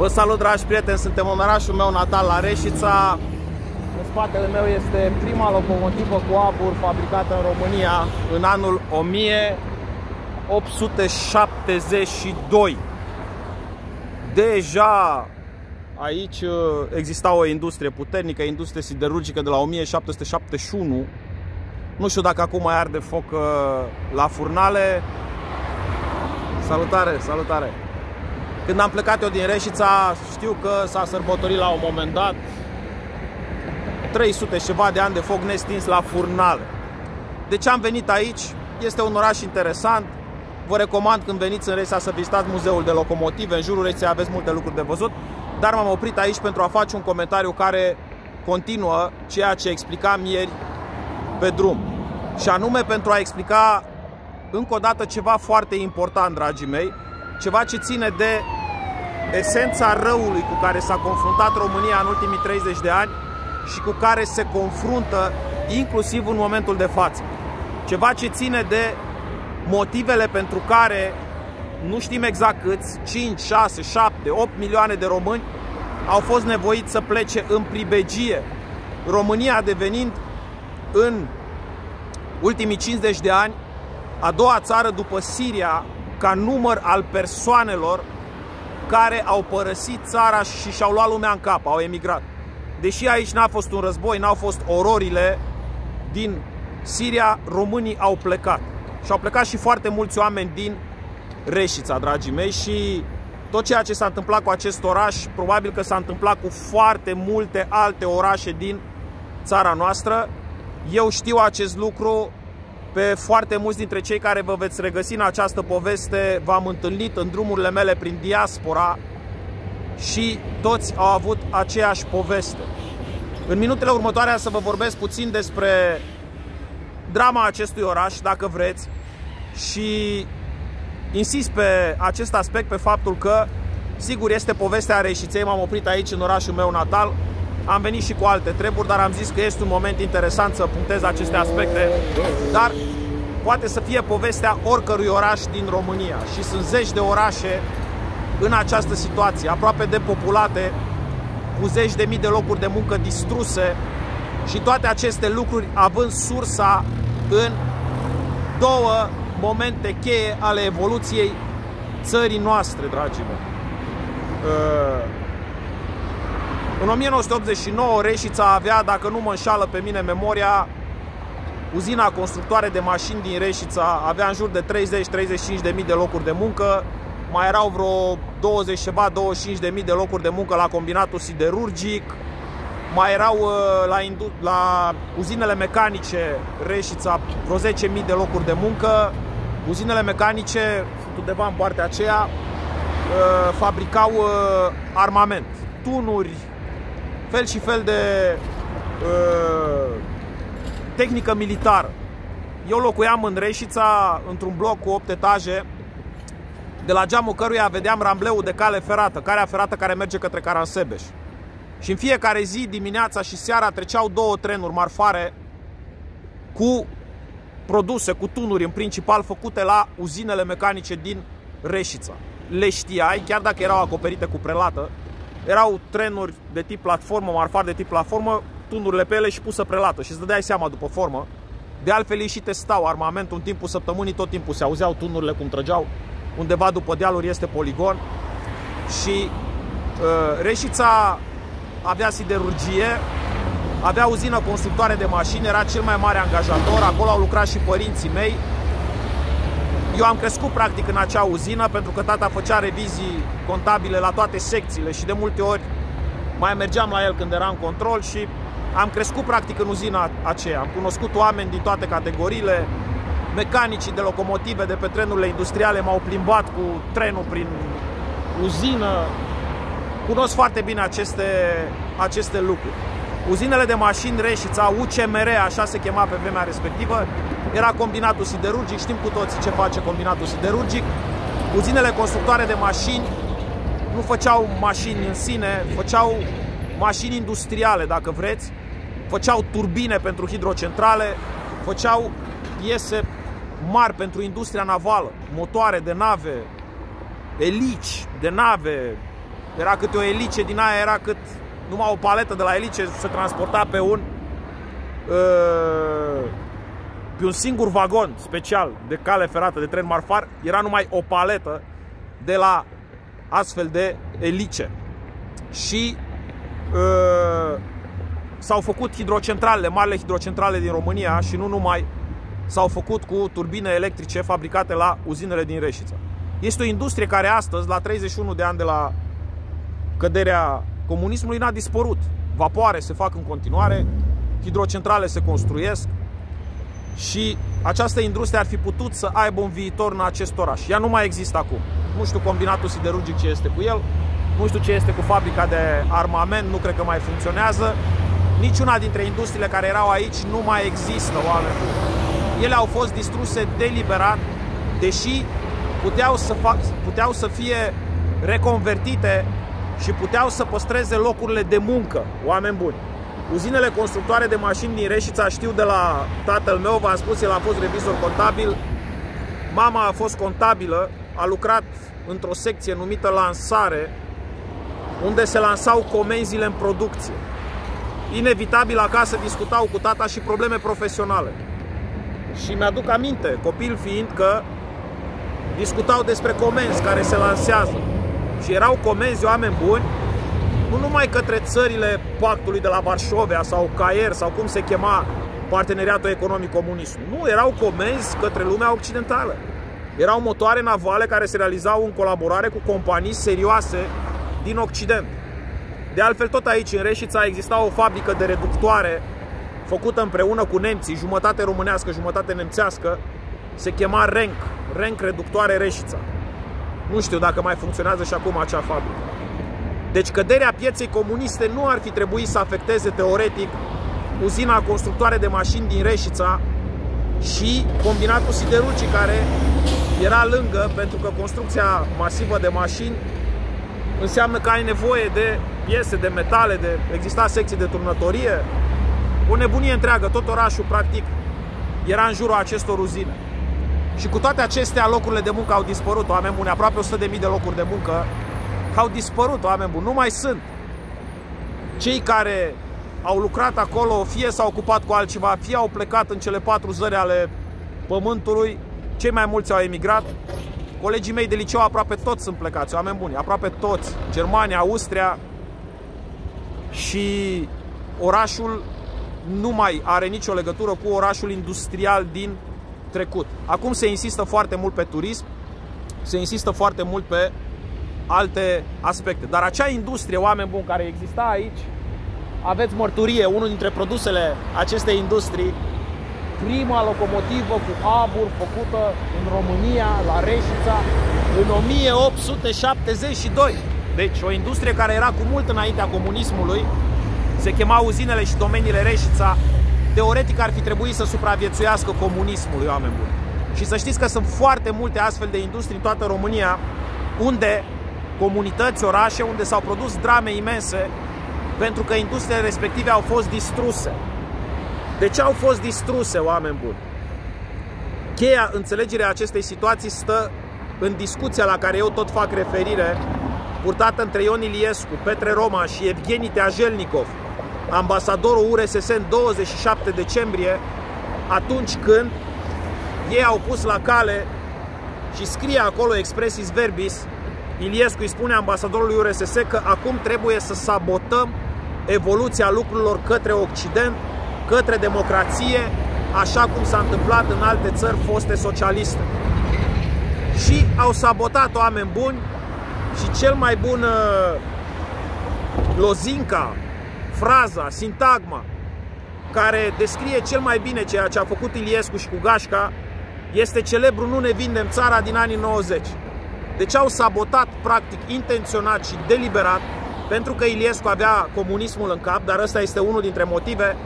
Vă salut, dragi prieteni, suntem în orașul meu natal, la Reșița. În spatele meu este prima locomotivă cu abur fabricată în România în anul 1872. Deja aici exista o industrie puternică, industrie siderurgică de la 1771. Nu știu dacă acum mai arde foc la furnale. Salutare, salutare! Când am plecat eu din Reșița, știu că s-a sărbătorit la un moment dat 300 ceva de ani de foc nestins la furnale. Deci am venit aici, este un oraș interesant. Vă recomand, când veniți în Reșița, să vizitați muzeul de locomotive. În jurul Reșiței aveți multe lucruri de văzut. Dar m-am oprit aici pentru a face un comentariu care continuă ceea ce explicam ieri pe drum. Și anume pentru a explica încă o dată ceva foarte important, dragii mei, ceva ce ține de esența răului cu care s-a confruntat România în ultimii 30 de ani și cu care se confruntă inclusiv în momentul de față. Ceva ce ține de motivele pentru care nu știm exact câți, 5, 6, 7, 8 milioane de români au fost nevoiți să plece în pribegie, România devenind în ultimii 50 de ani a doua țară după Siria ca număr al persoanelor care au părăsit țara și și-au luat lumea în cap, au emigrat. Deși aici n-a fost un război, n-au fost ororile din Siria, românii au plecat. Și au plecat și foarte mulți oameni din Reșița, dragii mei, și tot ceea ce s-a întâmplat cu acest oraș, probabil că s-a întâmplat cu foarte multe alte orașe din țara noastră. Eu știu acest lucru. Pe foarte mulți dintre cei care vă veți regăsi în această poveste v-am întâlnit în drumurile mele prin diaspora și toți au avut aceeași poveste. În minutele următoare să vă vorbesc puțin despre drama acestui oraș, dacă vreți, și insist pe acest aspect, pe faptul că, sigur, este povestea Reșiței. M-am oprit aici, în orașul meu natal. Am venit și cu alte treburi, dar am zis că este un moment interesant să punctez aceste aspecte, dar poate să fie povestea oricărui oraș din România. Și sunt zeci de orașe în această situație, aproape depopulate, cu zeci de mii de locuri de muncă distruse și toate aceste lucruri având sursa în două momente cheie ale evoluției țării noastre, dragii mei. În 1989 Reșița avea, dacă nu mă înșală pe mine memoria, uzina constructoare de mașini din Reșița avea în jur de 30-35 de mii de locuri de muncă, mai erau vreo 20-25 de mii de locuri de muncă la combinatul siderurgic, mai erau la uzinele mecanice Reșița vreo 10.000 de locuri de muncă. Uzinele mecanice, undeva în partea aceea, fabricau armament, tunuri, fel și fel de tehnică militară. Eu locuiam în Reșița, într-un bloc cu 8 etaje, de la geamul căruia vedeam rambleul de cale ferată, calea ferată care merge către Caransebeș. Și în fiecare zi, dimineața și seara, treceau două trenuri marfare cu produse, cu tunuri, în principal făcute la uzinele mecanice din Reșița. Le știai, chiar dacă erau acoperite cu prelată. Erau trenuri de tip platformă, marfari de tip platformă, tunurile pe ele și pusă prelată și îți dădeai seama după formă. De altfel ei și testau armamentul în timpul săptămânii, tot timpul se auzeau tunurile cum trăgeau. Undeva după dealuri este poligon. Și Reșița avea siderurgie, avea uzină constructoare de mașini, era cel mai mare angajator, acolo au lucrat și părinții mei. Eu am crescut practic în acea uzină, pentru că tata făcea revizii contabile la toate secțiile și de multe ori mai mergeam la el când era în control și am crescut practic în uzina aceea. Am cunoscut oameni din toate categoriile, mecanicii de locomotive de pe trenurile industriale m-au plimbat cu trenul prin uzină. Cunosc foarte bine aceste lucruri. Uzinele de mașini Reșița, UCMR, așa se chema pe vremea respectivă, era combinatul siderurgic, știm cu toții ce face combinatul siderurgic. Uzinele constructoare de mașini nu făceau mașini în sine, făceau mașini industriale, dacă vreți, făceau turbine pentru hidrocentrale, făceau piese mari pentru industria navală, motoare de nave, elici de nave, Era câte o elice din aia, era cât numai o paletă de la elice se transporta pe un singur vagon special de cale ferată, de tren marfar, era numai o paletă de la astfel de elice. Și s-au făcut hidrocentrale, marile hidrocentrale din România și nu numai, s-au făcut cu turbine electrice fabricate la uzinele din Reșița. Este o industrie care astăzi, la 31 de ani de la căderea comunismului, n-a dispărut. Vapoare se fac în continuare, hidrocentrale se construiesc și această industrie ar fi putut să aibă un viitor în acest oraș. Ea nu mai există acum. Nu știu combinatul siderurgic ce este cu el, nu știu ce este cu fabrica de armament, nu cred că mai funcționează. Niciuna dintre industriile care erau aici nu mai există, oameni. Ele au fost distruse deliberat, deși puteau să fie reconvertite și puteau să păstreze locurile de muncă, oameni buni. Uzinele constructoare de mașini din Reșița, știu de la tatăl meu, v-am spus, el a fost revizor contabil, mama a fost contabilă, a lucrat într-o secție numită lansare, unde se lansau comenzile în producție. Inevitabil acasă discutau cu tata și probleme profesionale. Și mi-aduc aminte, copil fiind, că discutau despre comenzi care se lansează. Și erau comenzi, oameni buni, nu numai către țările pactului de la Varșovia sau Caier sau cum se chema parteneriatul economic comunist. Nu, erau comenzi către lumea occidentală. Erau motoare navale care se realizau în colaborare cu companii serioase din Occident. De altfel, tot aici, în Reșița, exista o fabrică de reductoare făcută împreună cu nemții, jumătate românească, jumătate nemțească, se chema RENK, RENK Reductoare Reșița. Nu știu dacă mai funcționează și acum acea fabrică. Deci căderea pieței comuniste nu ar fi trebuit să afecteze teoretic uzina constructoare de mașini din Reșița și combinatul siderurgic care era lângă, pentru că construcția masivă de mașini înseamnă că ai nevoie de piese, de metale, exista secții de turnătorie, o nebunie întreagă, tot orașul practic era în jurul acestor uzine. Și cu toate acestea, locurile de muncă au dispărut, oameni buni, aproape 100.000 de locuri de muncă au dispărut, oameni buni, nu mai sunt. Cei care au lucrat acolo, fie s-au ocupat cu altceva, fie au plecat în cele 4 zări ale pământului, cei mai mulți au emigrat. Colegii mei de liceu aproape toți sunt plecați, oameni buni, aproape toți. Germania, Austria, și orașul nu mai are nicio legătură cu orașul industrial din trecut. Acum se insistă foarte mult pe turism, se insistă foarte mult pe alte aspecte. Dar acea industrie, oameni buni, care exista aici, aveți mărturie, unul dintre produsele acestei industrii, prima locomotivă cu abur făcută în România, la Reșița, în 1872. Deci o industrie care era cu mult înaintea comunismului, se chema Uzinele și Domeniile Reșița, teoretic ar fi trebuit să supraviețuiască comunismului, oameni buni. Și să știți că sunt foarte multe astfel de industrii în toată România, unde comunități, orașe, unde s-au produs drame imense, pentru că industriile respective au fost distruse. De ce au fost distruse, oameni buni? Cheia înțelegerii acestei situații stă în discuția la care eu tot fac referire, purtată între Ion Iliescu, Petre Roman și Evgeni Teajelnikov, ambasadorul URSS, în 27 decembrie, atunci când ei au pus la cale, și scrie acolo expressis verbis, Iliescu îi spune ambasadorului URSS că acum trebuie să sabotăm evoluția lucrurilor către Occident, către democrație, așa cum s-a întâmplat în alte țări foste socialiste. Și au sabotat, oameni buni, și cel mai bun lozinca, fraza, sintagma care descrie cel mai bine ceea ce a făcut Iliescu și cu Gașca este celebrul "nu ne vindem țara" din anii 90. Deci au sabotat practic intenționat și deliberat, pentru că Iliescu avea comunismul în cap, dar ăsta este unul dintre motive.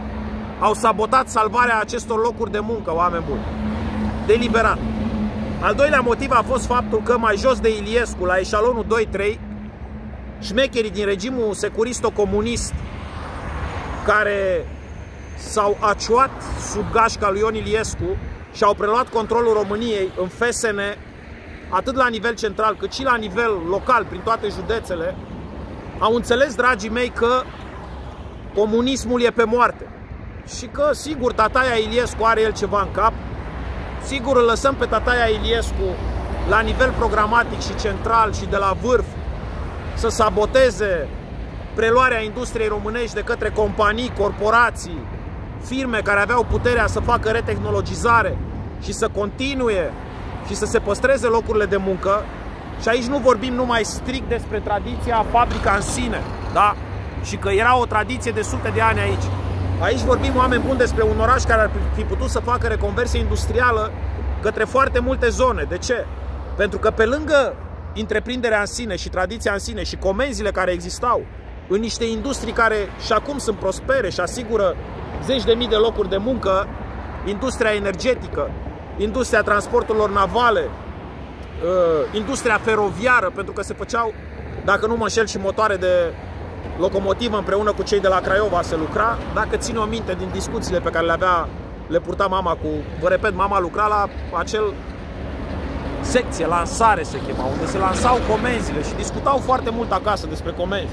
Au sabotat salvarea acestor locuri de muncă, oameni buni, deliberat. Al doilea motiv a fost faptul că mai jos de Iliescu, la eșalonul 2-3, șmecherii din regimul securisto-comunist care s-au aciuat sub gașca lui Ion Iliescu și au preluat controlul României în FSN, atât la nivel central cât și la nivel local, prin toate județele, au înțeles, dragii mei, că comunismul e pe moarte. Și că, sigur, tataia Iliescu are el ceva în cap. Sigur, îl lăsăm pe tataia Iliescu la nivel programatic și central și de la vârf să saboteze preluarea industriei românești de către companii, corporații, firme care aveau puterea să facă retehnologizare și să continue și să se păstreze locurile de muncă. Și aici nu vorbim numai strict despre tradiția fabrica în sine, da? Și că era o tradiție de sute de ani aici. Aici vorbim, oameni buni, despre un oraș care ar fi putut să facă reconversie industrială către foarte multe zone. De ce? Pentru că pe lângă întreprinderea în sine și tradiția în sine și comenzile care existau în niște industrii care și acum sunt prospere și asigură zeci de mii de locuri de muncă, industria energetică, industria transporturilor navale, industria feroviară, pentru că se făceau, dacă nu mă înșel, și motoare de locomotivă împreună cu cei de la Craiova se lucra. Dacă țin o minte din discuțiile pe care le purta mama cu... Vă repet, mama lucra la acel secție, lansare se chema, unde se lansau comenzile și discutau foarte mult acasă despre comenzi.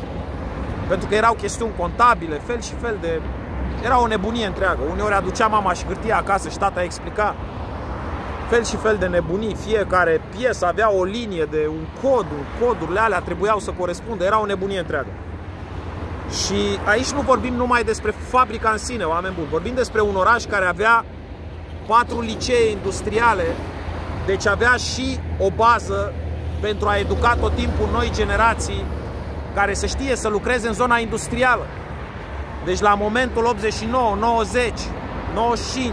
Pentru că erau chestiuni contabile, fel și fel de... Era o nebunie întreagă. Uneori aducea mama și hârtia acasă și tata explica fel și fel de nebunii. Fiecare piesă avea o linie de un cod, codurile alea trebuiau să corespundă. Era o nebunie întreagă. Și aici nu vorbim numai despre fabrica în sine, oameni buni. Vorbim despre un oraș care avea 4 licee industriale, deci avea și o bază pentru a educa tot timpul noi generații care să știe să lucreze în zona industrială. Deci la momentul 89, 90, 95,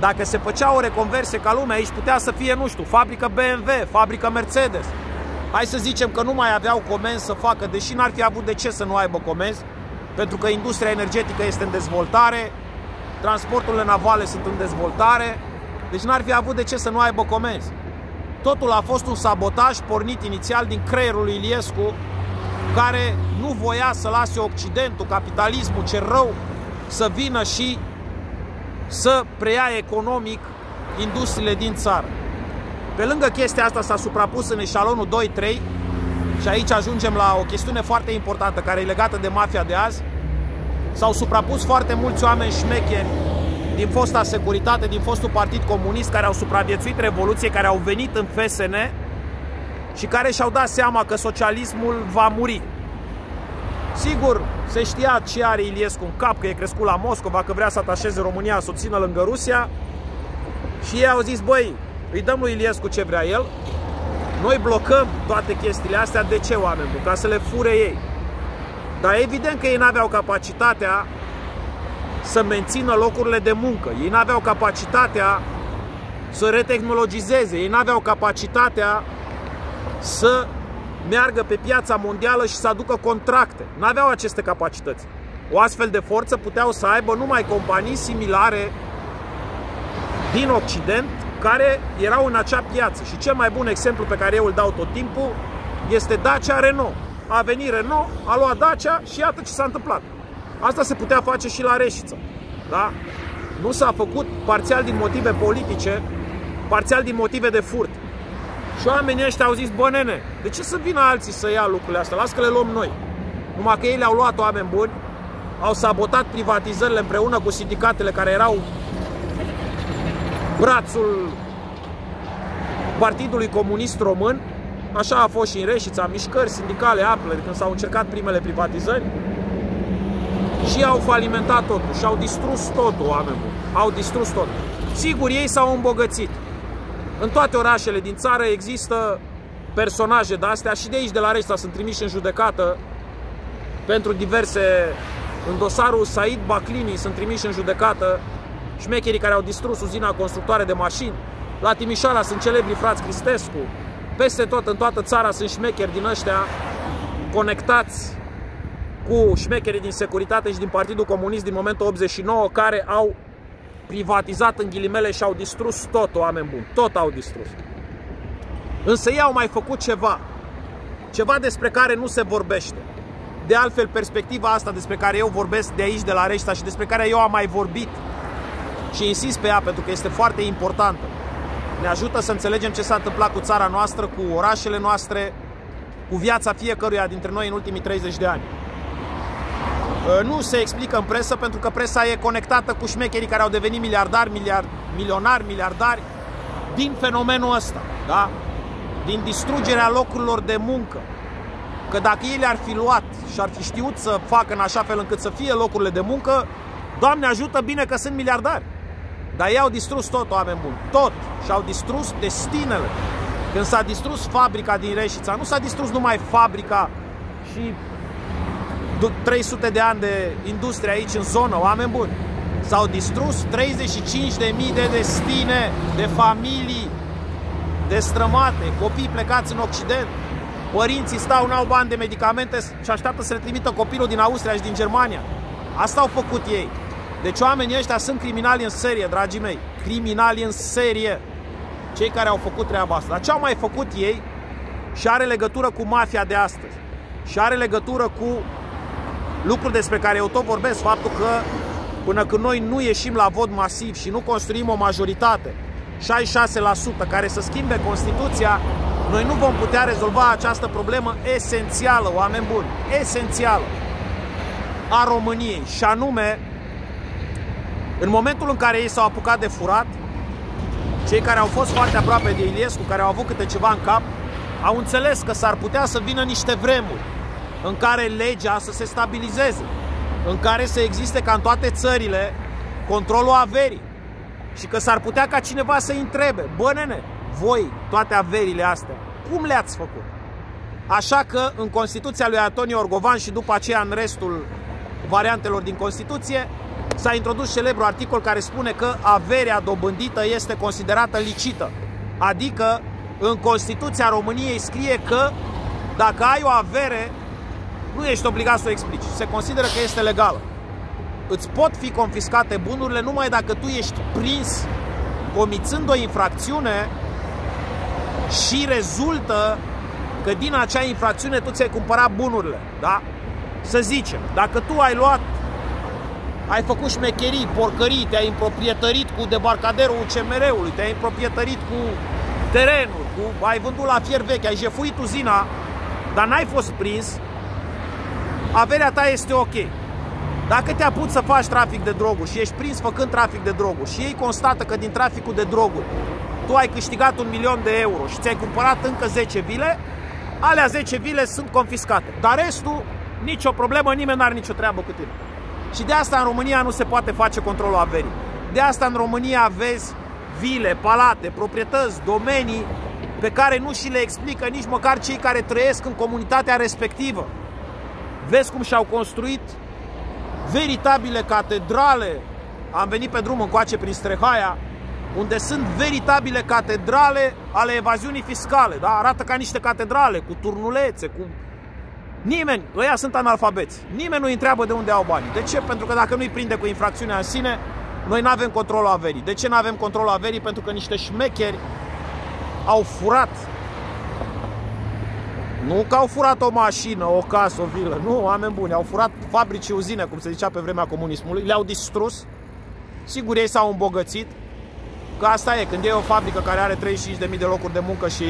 dacă se făcea o reconversie ca lumea, aici putea să fie, nu știu, fabrică BMW, fabrică Mercedes. Hai să zicem că nu mai aveau comenzi să facă, deși n-ar fi avut de ce să nu aibă comenzi, pentru că industria energetică este în dezvoltare, transporturile navale sunt în dezvoltare, deci n-ar fi avut de ce să nu aibă comenzi. Totul a fost un sabotaj pornit inițial din creierul lui Iliescu, care nu voia să lase Occidentul, capitalismul cel rău, să vină și să preia economic industriile din țară. Pe lângă chestia asta s-a suprapus în eșalonul 2-3 și aici ajungem la o chestiune foarte importantă care e legată de mafia de azi. S-au suprapus foarte mulți oameni șmecheri din fosta securitate, din fostul partid comunist, care au supraviețuit revoluției, care au venit în FSN și care și-au dat seama că socialismul va muri. Sigur, se știa ce are Iliescu în cap, că e crescut la Moscova, că vrea să atașeze România, să o țină lângă Rusia. Și ei au zis, băi, îi dăm lui Iliescu ce vrea el, noi blocăm toate chestiile astea. De ce, oameni buni? Ca să le fure ei. Dar evident că ei n-aveau capacitatea să mențină locurile de muncă. Ei n-aveau capacitatea să retehnologizeze. Ei n-aveau capacitatea să meargă pe piața mondială și să aducă contracte. N-aveau aceste capacități. O astfel de forță puteau să aibă numai companii similare din Occident care erau în acea piață. Și cel mai bun exemplu pe care eu îl dau tot timpul este Dacia-Renault. A venit Renault, a luat Dacia și iată ce s-a întâmplat. Asta se putea face și la Reșița. Da? Nu s-a făcut parțial din motive politice, parțial din motive de furt. Și oamenii ăștia au zis, bă nene, de ce să vină alții să ia lucrurile astea? Lasă că le luăm noi. Numai că ei le-au luat, oameni buni, au sabotat privatizările împreună cu sindicatele care erau brațul Partidului Comunist Român. Așa a fost și în Reșița, mișcări sindicale aple când s-au încercat primele privatizări și au falimentat totul și au distrus totul, oameni buni. Au distrus totul. Sigur, ei s-au îmbogățit. În toate orașele din țară există personaje de-astea și de aici, de la Reșița, sunt trimiși în judecată pentru diverse... În dosarul Said Baclinii sunt trimiși în judecată șmecherii care au distrus uzina constructoare de mașini. La Timișoara sunt celebrii frați Cristescu. Peste tot, în toată țara, sunt șmecheri din ăștia conectați cu șmecherii din securitate și din Partidul Comunist din momentul 89, care au privatizat, în ghilimele, și au distrus tot, oameni buni. Tot au distrus. Însă ei au mai făcut ceva. Ceva despre care nu se vorbește. De altfel, perspectiva asta despre care eu vorbesc de aici, de la Reșița, și despre care eu am mai vorbit și insist pe ea pentru că este foarte importantă, ne ajută să înțelegem ce s-a întâmplat cu țara noastră, cu orașele noastre, cu viața fiecăruia dintre noi în ultimii 30 de ani. Nu se explică în presă pentru că presa e conectată cu șmecherii care au devenit miliardari, milionari, miliardari din fenomenul ăsta, da? Din distrugerea locurilor de muncă. Că dacă ei le-ar fi luat și ar fi știut să facă în așa fel încât să fie locurile de muncă, Doamne ajută, bine că sunt miliardari. Dar ei au distrus tot, oameni buni, tot. Și au distrus destinele. Când s-a distrus fabrica din Reșița, nu s-a distrus numai fabrica și 300 de ani de industrie aici în zonă, oameni buni. S-au distrus 35.000 de destine, de familii destrămate, copii plecați în Occident. Părinții stau, n-au bani de medicamente și așteaptă să le trimită copilul din Austria și din Germania. Asta au făcut ei. Deci oamenii ăștia sunt criminali în serie, dragii mei. Criminali în serie. Cei care au făcut treaba asta. Dar ce au mai făcut ei și are legătură cu mafia de astăzi. Și are legătură cu lucruri despre care eu tot vorbesc. Faptul că până când noi nu ieșim la vot masiv și nu construim o majoritate, 66%, care să schimbe Constituția, noi nu vom putea rezolva această problemă esențială, oameni buni, esențială a României. Și anume, în momentul în care ei s-au apucat de furat, cei care au fost foarte aproape de Iliescu, care au avut câte ceva în cap, au înțeles că s-ar putea să vină niște vremuri în care legea să se stabilizeze, în care să existe, ca în toate țările, controlul averii. Și că s-ar putea ca cineva să-i întrebe: bă, nene, voi, toate averile astea, cum le-ați făcut? Așa că în Constituția lui Antoniu Orgovan și după aceea în restul variantelor din Constituție s-a introdus celebrul articol care spune că averea dobândită este considerată licită. Adică în Constituția României scrie că dacă ai o avere, nu ești obligat să o explici, se consideră că este legală. Îți pot fi confiscate bunurile numai dacă tu ești prins comițând o infracțiune și rezultă că din acea infracțiune tu ți-ai cumpărat bunurile, da? Să zicem, dacă tu ai luat, ai făcut șmecherii, porcării, te-ai împroprietărit cu debarcaderul UCMR-ului, te-ai împroprietărit cu terenul, ai vândut la fier vechi, ai jefuit uzina, dar n-ai fost prins, averea ta este ok. Dacă te apuci să faci trafic de droguri și ești prins făcând trafic de droguri și ei constată că din traficul de droguri tu ai câștigat 1.000.000 de euro și ți-ai cumpărat încă 10 vile, alea 10 vile sunt confiscate. Dar restul, nicio problemă, nimeni n-are nicio treabă cu tine. Și de asta în România nu se poate face controlul averii. De asta în România vezi vile, palate, proprietăți, domenii pe care nu și le explică nici măcar cei care trăiesc în comunitatea respectivă. Vezi cum și-au construit veritabile catedrale. Am venit pe drum încoace prin Strehaia, unde sunt veritabile catedrale ale evaziunii fiscale, da? Arată ca niște catedrale, cu turnulețe, cu... Nimeni, ăia sunt analfabeți, nimeni nu-i întreabă de unde au bani. De ce? Pentru că dacă nu-i prinde cu infracțiunea în sine, noi nu avem controlul averii. De ce nu avem controlul averii? Pentru că niște șmecheri au furat. Nu că au furat o mașină, o casă, o vilă, nu, oameni buni, au furat fabrici și uzine, cum se zicea pe vremea comunismului, le-au distrus. Sigur, ei s-au îmbogățit. Că asta e, când e o fabrică care are 35.000 de locuri de muncă și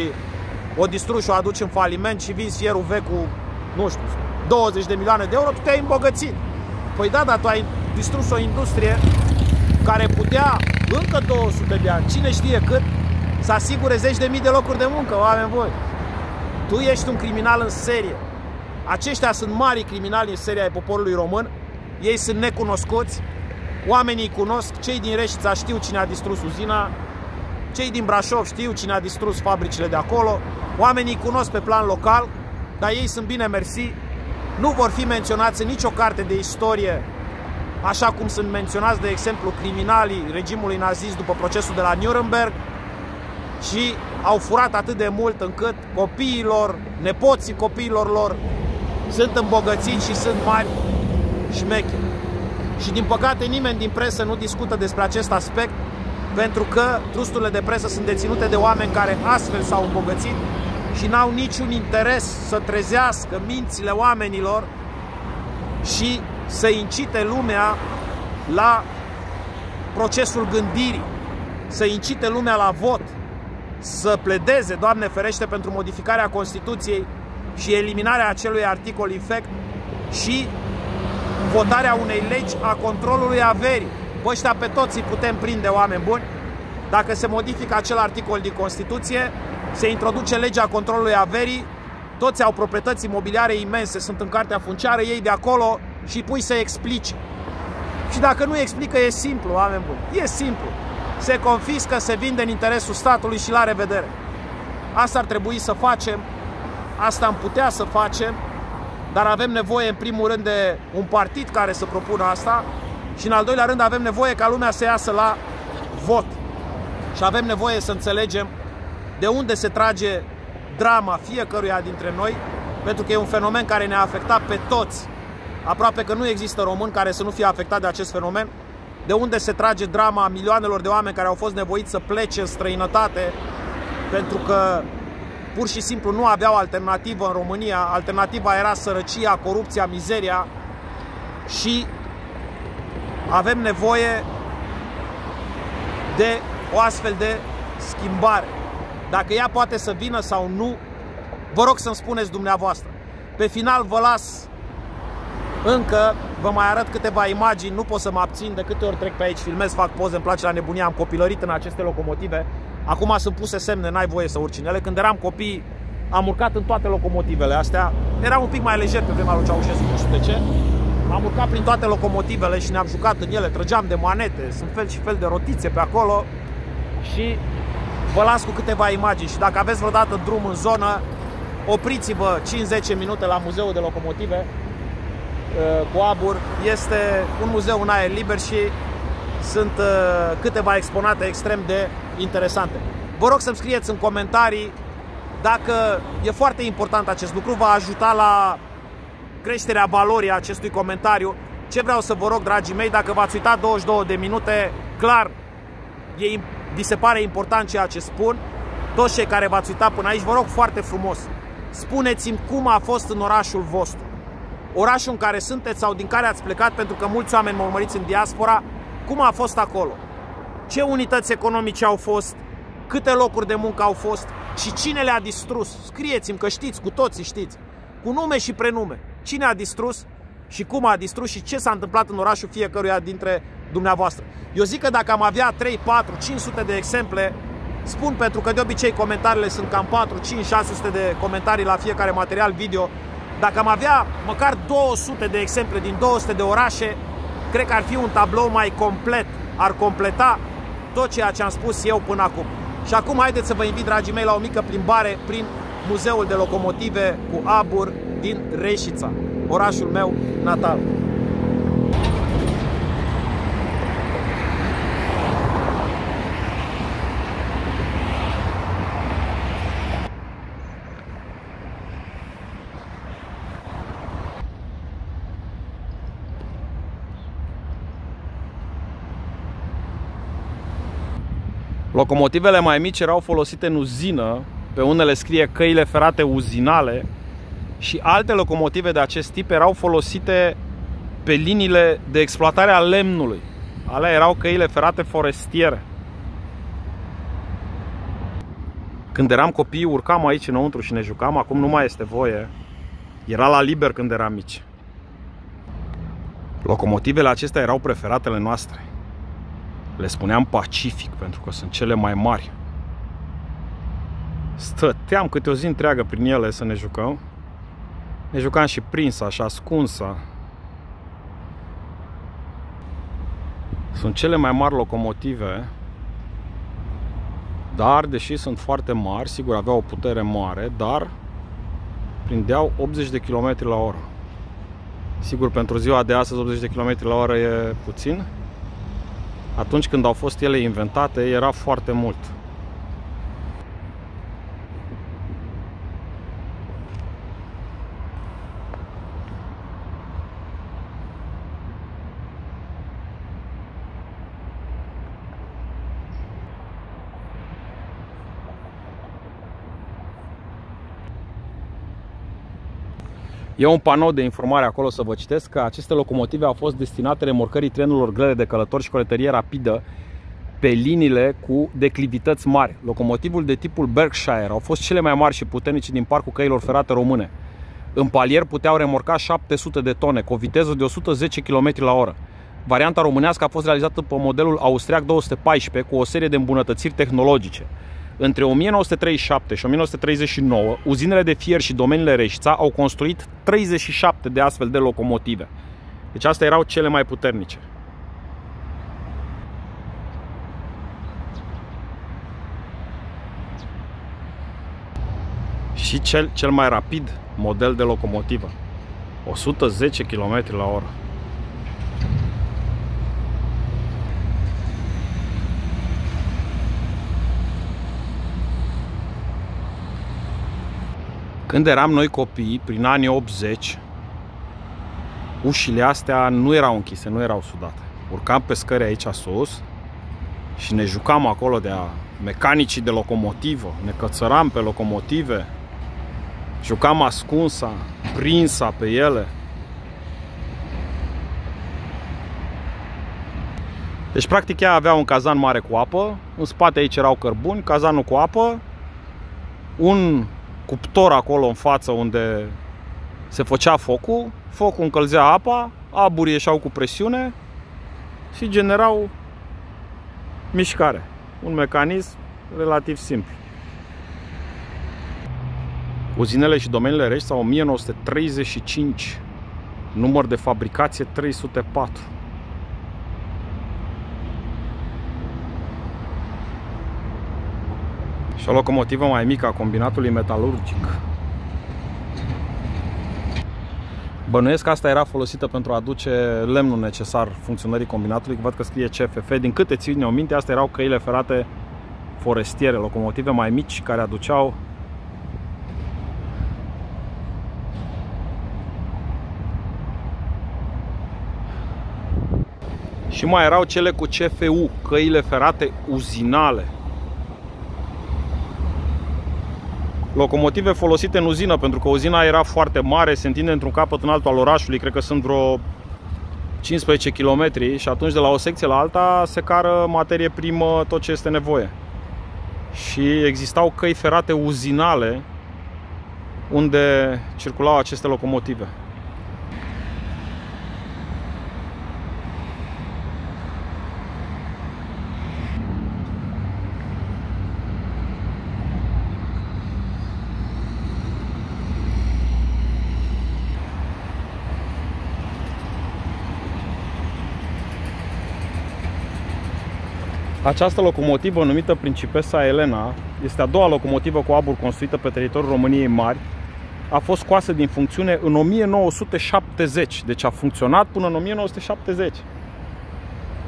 o distrugi și o aduci în faliment și vinzi fierul vechi cu, nu știu, 20 de milioane de euro, tu te-ai îmbogățit. Păi da, dar tu ai distrus o industrie care putea încă 200 de ani, cine știe cât, să asigure 10.000 de locuri de muncă, oameni buni. Tu ești un criminal în serie. Aceștia sunt mari criminali în serie ai poporului român. Ei sunt necunoscuți. Oamenii îi cunosc. Cei din Reșița știu cine a distrus uzina. Cei din Brașov știu cine a distrus fabricile de acolo. Oamenii îi cunosc pe plan local. Dar ei sunt bine mersi. Nu vor fi menționați în nicio carte de istorie, așa cum sunt menționați, de exemplu, criminalii regimului nazist după procesul de la Nuremberg. Și au furat atât de mult încât copiilor, nepoții copiilor lor sunt îmbogățiți și sunt mari șmecheri. Și din păcate nimeni din presă nu discută despre acest aspect, pentru că trusturile de presă sunt deținute de oameni care astfel s-au îmbogățit și n-au niciun interes să trezească mințile oamenilor și să incite lumea la procesul gândirii, să incite lumea la vot, să pledeze, Doamne ferește, pentru modificarea Constituției și eliminarea acelui articol infect și votarea unei legi a controlului averii. Bă, ăștia pe toți îi putem prinde, oameni buni. Dacă se modifică acel articol din Constituție, se introduce legea controlului averii, toți au proprietăți imobiliare imense, sunt în cartea funciară, ei de acolo și pui să explici. Și dacă nu explică, e simplu, oameni buni. E simplu. Se confiscă, se vinde în interesul statului și la revedere. Asta ar trebui să facem, asta am putea să facem, dar avem nevoie în primul rând de un partid care să propună asta și în al doilea rând avem nevoie ca lumea să iasă la vot. Și avem nevoie să înțelegem de unde se trage drama fiecăruia dintre noi, pentru că e un fenomen care ne-a afectat pe toți. Aproape că nu există român care să nu fie afectat de acest fenomen. De unde se trage drama milioanelor de oameni care au fost nevoiți să plece în străinătate pentru că pur și simplu nu aveau alternativă în România. Alternativa era sărăcia, corupția, mizeria. Și avem nevoie de o astfel de schimbare. Dacă ea poate să vină sau nu, vă rog să-mi spuneți dumneavoastră. Pe final vă las încă, vă mai arăt câteva imagini, nu pot să mă abțin, de câte ori trec pe aici, filmez, fac poze, îmi place la nebunie, am copilărit în aceste locomotive. Acum sunt puse semne, n-ai voie să urci în ele. Când eram copii, am urcat în toate locomotivele astea. Era un pic mai lejer pe vremea lui Ceaușescu, nu știu de ce. Am urcat prin toate locomotivele și ne-am jucat în ele, trăgeam de manete, sunt fel și fel de rotițe pe acolo. Și vă las cu câteva imagini și dacă aveți vreodată drum în zonă, opriți-vă 5-10 minute la muzeul de locomotive Coabur. Este un muzeu în aer liber și sunt câteva exponate extrem de interesante. Vă rog să-mi scrieți în comentarii dacă e foarte important acest lucru, va ajuta la creșterea valorii acestui comentariu. Ce vreau să vă rog, dragii mei, dacă v-ați uitat 22 de minute, clar, vi se pare important ceea ce spun. Toți cei care v-ați uitat până aici, vă rog foarte frumos, spuneți-mi cum a fost în orașul vostru, orașul în care sunteți sau din care ați plecat, pentru că mulți oameni mă urmăriți în diaspora. Cum a fost acolo? Ce unități economice au fost? Câte locuri de muncă au fost? Și cine le-a distrus? Scrieți-mi, că știți, cu toții știți, cu nume și prenume, cine a distrus și cum a distrus și ce s-a întâmplat în orașul fiecăruia dintre dumneavoastră. Eu zic că dacă am avea 3, 4, 500 de exemple, spun pentru că de obicei comentariile sunt cam 4, 5, 600 de comentarii la fiecare material video, dacă am avea măcar 200 de exemple din 200 de orașe, cred că ar fi un tablou mai complet, ar completa tot ceea ce am spus eu până acum. Și acum haideți să vă invit, dragii mei, la o mică plimbare prin Muzeul de Locomotive cu Abur din Reșița, orașul meu natal. Locomotivele mai mici erau folosite în uzină, pe unele scrie căile ferate uzinale, și alte locomotive de acest tip erau folosite pe liniile de exploatare a lemnului. Alea erau căile ferate forestiere. Când eram copii, urcam aici înăuntru și ne jucam, acum nu mai este voie. Era la liber când eram mici. Locomotivele acestea erau preferatele noastre. Le spuneam Pacific pentru că sunt cele mai mari. Stăteam câte o zi întreagă prin ele să ne jucăm. Ne jucam și prinsa și ascunsa. Sunt cele mai mari locomotive, dar deși sunt foarte mari, sigur aveau o putere mare, dar prindeau 80 de km la oră. Sigur, pentru ziua de astăzi 80 de km la oră e puțin. Atunci când au fost ele inventate, era foarte mult. E un panou de informare acolo, să vă citesc că aceste locomotive au fost destinate remorcării trenurilor grele de călători și coletărie rapidă pe liniile cu declivități mari. Locomotivul de tipul Berkshire au fost cele mai mari și puternice din parcul căilor ferate române. În palier puteau remorca 700 de tone, cu o viteză de 110 km la oră. Varianta românească a fost realizată pe modelul austriac 214, cu o serie de îmbunătățiri tehnologice. Între 1937 și 1939, uzinele de fier și domeniile Reșița au construit 37 de astfel de locomotive. Deci astea erau cele mai puternice. Și cel mai rapid model de locomotivă, 110 km la oră. Când eram noi copii, prin anii 80, ușile astea nu erau închise, nu erau sudate. Urcam pe scări aici sus și ne jucam acolo de mecanicii de locomotivă, ne cățăram pe locomotive, jucam ascunsa, prinsa pe ele. Deci, practic, ea avea un cazan mare cu apă, în spate aici erau cărbuni, cazanul cu apă, un cuptor acolo în față unde se făcea focul, focul încălzea apa, aburii ieșeau cu presiune și generau mișcare. Un mecanism relativ simplu. Uzinele și domeniile Reșița, 1935, număr de fabricație 304. Și o locomotivă mai mică a combinatului metalurgic. Bănuiesc că asta era folosită pentru a aduce lemnul necesar funcționării combinatului. Văd că scrie CFF. Din câte ține o minte, astea erau căile ferate forestiere, locomotive mai mici care aduceau și mai erau cele cu CFU, căile ferate uzinale. Locomotive folosite în uzină, pentru că uzina era foarte mare, se întinde într-un capăt în altul al orașului, cred că sunt vreo 15 km și atunci de la o secție la alta se cară materie primă, tot ce este nevoie. Și existau căi ferate uzinale unde circulau aceste locomotive. Această locomotivă, numită Principesa Elena, este a doua locomotivă cu abur construită pe teritoriul României Mari. A fost scoasă din funcțiune în 1970, deci a funcționat până în 1970.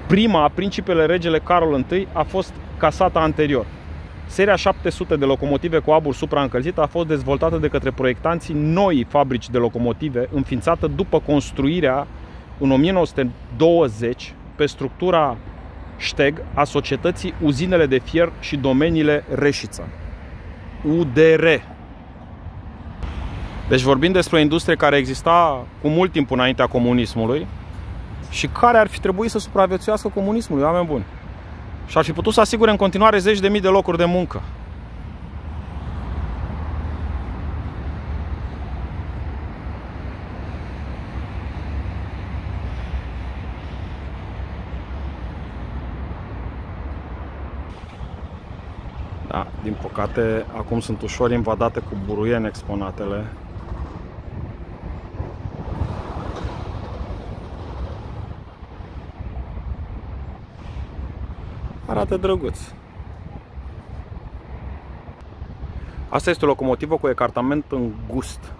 Prima, Principele Regele Carol I, a fost casată anterior. Seria 700 de locomotive cu abur supraîncălzit a fost dezvoltată de către proiectanții noii fabrici de locomotive, înființată după construirea în 1920 pe structura șteg a societății Uzinele de Fier și Domeniile Reșița, UDR. Deci vorbim despre o industrie care exista cu mult timp înaintea comunismului și care ar fi trebuit să supraviețuiască comunismului, oameni buni. Și ar fi putut să asigure în continuare zeci de mii de locuri de muncă. Da, din păcate, acum sunt ușor invadate cu buruieni exponatele. Arată drăguț. Asta este o locomotivă cu ecartament îngust.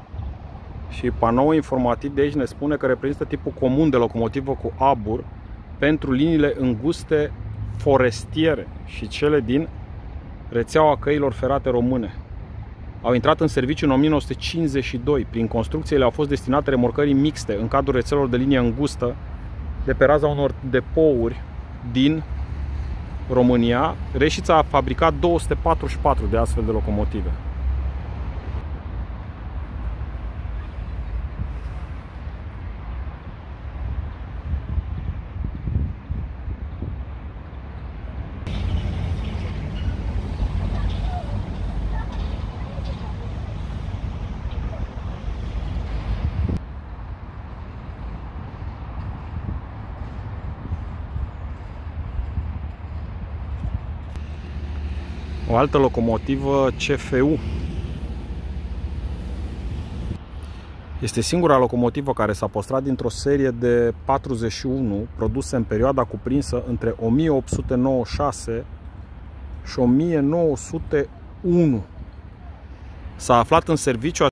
Și panoul informativ de aici ne spune că reprezintă tipul comun de locomotivă cu abur pentru liniile înguste forestiere și cele din rețeaua căilor ferate române. Au intrat în serviciu în 1952. Prin construcție le-au fost destinate remorcării mixte în cadrul rețelor de linie îngustă de pe raza unor depouri din România. Reșița a fabricat 244 de astfel de locomotive. o altă locomotivă CFU. Este singura locomotivă care s-a păstrat dintr-o serie de 41 produse în perioada cuprinsă între 1896 și 1901. S-a aflat în serviciu